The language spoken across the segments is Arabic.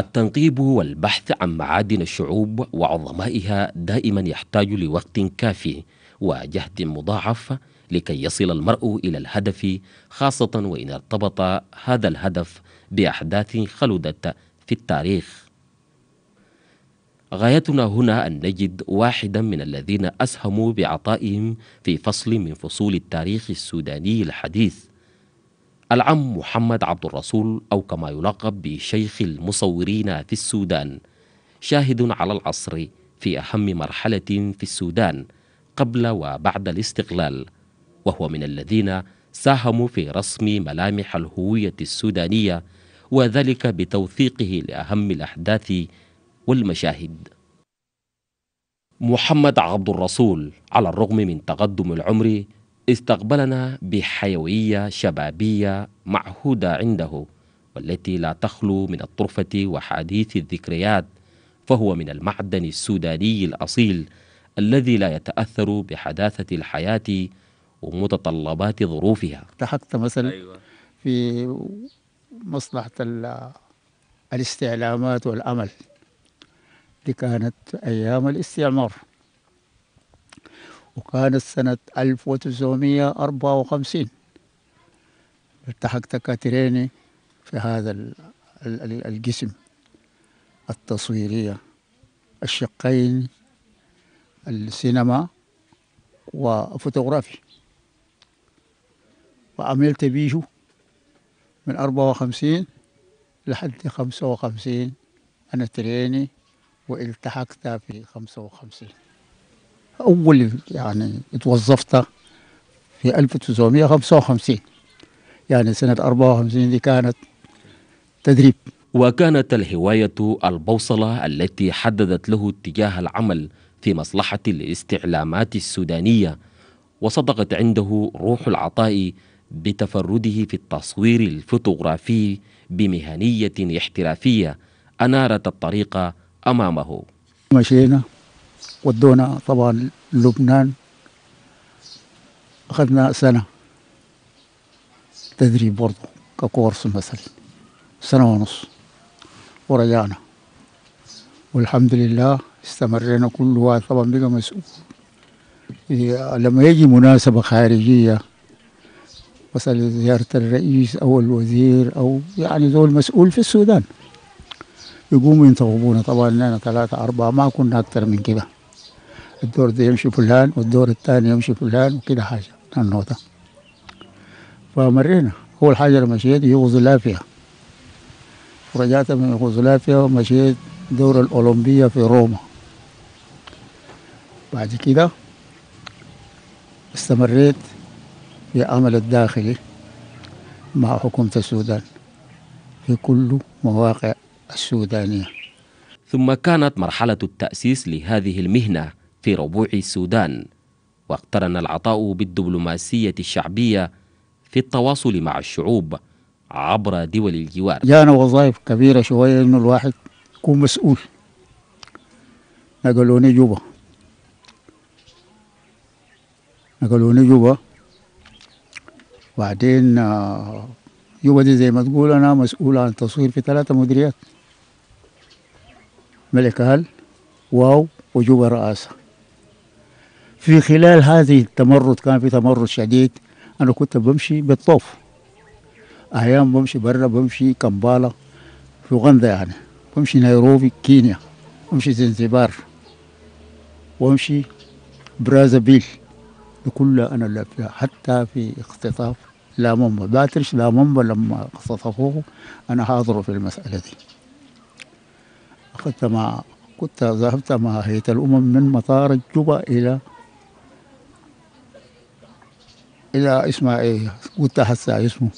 التنقيب والبحث عن معادن الشعوب وعظمائها دائما يحتاج لوقت كافي وجهد مضاعف لكي يصل المرء إلى الهدف، خاصة وإن ارتبط هذا الهدف بأحداث خلدت في التاريخ. غايتنا هنا أن نجد واحدا من الذين أسهموا بعطائهم في فصل من فصول التاريخ السوداني الحديث، العم محمد عبد الرسول أو كما يلقب بشيخ المصورين في السودان، شاهد على العصر في أهم مرحلة في السودان قبل وبعد الاستقلال، وهو من الذين ساهموا في رسم ملامح الهوية السودانية وذلك بتوثيقه لأهم الأحداث والمشاهد. محمد عبد الرسول على الرغم من تقدم العمر استقبلنا بحيوية شبابية معهودة عنده والتي لا تخلو من الطرفة وحديث الذكريات، فهو من المعدن السوداني الأصيل الذي لا يتأثر بحداثة الحياة ومتطلبات ظروفها. التحقت مثلا في مصلحة الاستعلامات والأمل، دي كانت أيام الاستعمار، وكانت سنة 1954. التحقت كاتريني في هذا الجسم التصويرية، الشقين السينما وفوتوغرافي، وعملت بيه من 54 لحد 55. أنا تريني والتحقت في 55. أول يعني اتوظفت في 1955، يعني سنة 54 دي كانت تدريب. وكانت الهواية البوصلة التي حددت له اتجاه العمل في مصلحة الاستعلامات السودانية، وصدقت عنده روح العطاء بتفرده في التصوير الفوتوغرافي بمهنية احترافية أنارت الطريق أمامه. مشينا ودونا طبعا لبنان، أخذنا سنة تدريب برضه ككورس مثلا، سنة ونص، ورجعنا والحمد لله استمرينا. كل واحد طبعا بقى مسؤول، لما يجي مناسبة خارجية مثلا زيارة الرئيس أو الوزير أو يعني دول مسؤول في السودان، يقوموا ينتخبونا. طبعا أنا 3 4 ما كنا أكثر من كده، الدور ده يمشي فلان والدور الثاني يمشي فلان وكده حاجة النوتة. فمرينا أول حاجة اللي مشيت يوغوسلافيا، ورجعت من يوغوسلافيا ومشيت دورة الأولمبية في روما. بعد كده استمريت في عمل الداخلي مع حكومة السودان في كل مواقع السودانية. ثم كانت مرحلة التأسيس لهذه المهنة في ربوع السودان، واقترن العطاء بالدبلوماسية الشعبية في التواصل مع الشعوب عبر دول الجوار. جانا وظائف كبيرة شوية إنه الواحد يكون مسؤول. نقلوني جوبا، بعدين جوبا دي زي ما تقول أنا مسؤول عن تصوير في 3 مديريات، ملكال واو وجوبا رئاسة. في خلال هذه التمرد كان في تمرد شديد، أنا كنت بمشي بالطوف، أحيان بمشي برا، بمشي كامبالا في أوغندا يعني، بمشي نيروبي كينيا، بمشي زنزبار، وامشي برازافيل، كلها أنا لفيها. حتى في اختطاف لومومبا، باتريس لومومبا لما اختطفوه أنا حاضر في المسألة دي. أخذت مع كنت ذهبت مع هيئة الأمم من مطار جوبا إلى اسمه إيه، كنت حاسة اسمه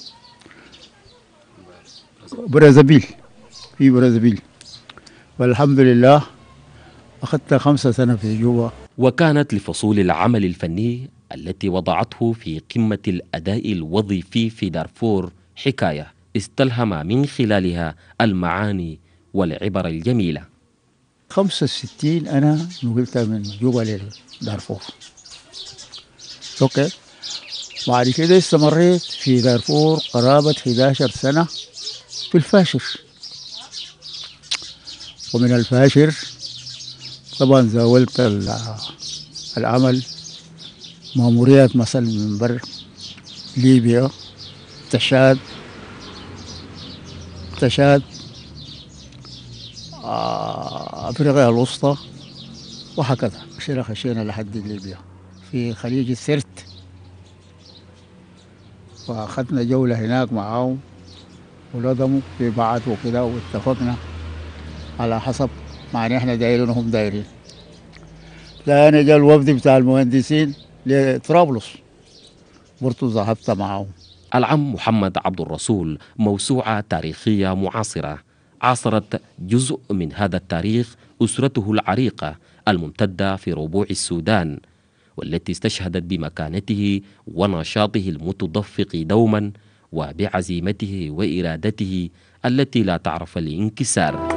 برازافيل، في برازافيل، والحمد لله أخذت 5 سنة في جوبا. وكانت لفصول العمل الفني التي وضعته في قمة الأداء الوظيفي في دارفور حكاية استلهم من خلالها المعاني والعبر الجميلة. 65 أنا نقلتها من جوبا لدارفور. أوكي. بعد كده استمريت في دارفور قرابة 11 سنة في الفاشر. ومن الفاشر طبعا زاولت العمل مأموريات مثلا من بر ليبيا، تشاد أفريقيا الوسطى وهكذا. خشينا لحد ليبيا في خليج السرت وأخذنا جولة هناك معاهم ولضموا في بعض وكده، واتفقنا على حسب معنى احنا دايرينهم دايرين. لأنا جا الوفد بتاع المهندسين لطرابلس برضو ذهبت معاهم. العم محمد عبد الرسول موسوعة تاريخية معاصرة عاصرت جزء من هذا التاريخ أسرته العريقة الممتدة في ربوع السودان، والتي استشهدت بمكانته ونشاطه المتدفق دوما وبعزيمته وإرادته التي لا تعرف الانكسار.